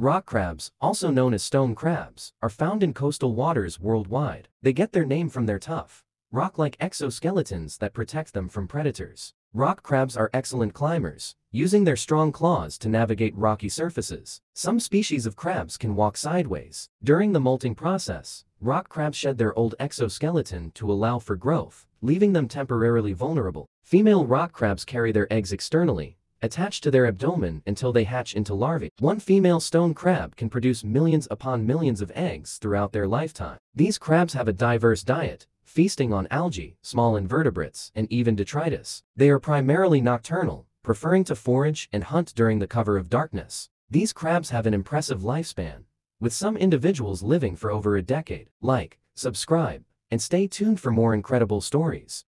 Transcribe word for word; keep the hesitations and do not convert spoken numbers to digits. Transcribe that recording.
Rock crabs, also known as stone crabs, are found in coastal waters worldwide. They get their name from their tough, rock-like exoskeletons that protect them from predators. Rock crabs are excellent climbers, using their strong claws to navigate rocky surfaces. Some species of crabs can walk sideways. During the molting process, rock crabs shed their old exoskeleton to allow for growth, leaving them temporarily vulnerable. Female rock crabs carry their eggs externally, attached to their abdomen until they hatch into larvae. One female stone crab can produce millions upon millions of eggs throughout their lifetime. These crabs have a diverse diet, feasting on algae, small invertebrates, and even detritus. They are primarily nocturnal, preferring to forage and hunt during the cover of darkness. These crabs have an impressive lifespan, with some individuals living for over a decade. Like, subscribe, and stay tuned for more incredible stories.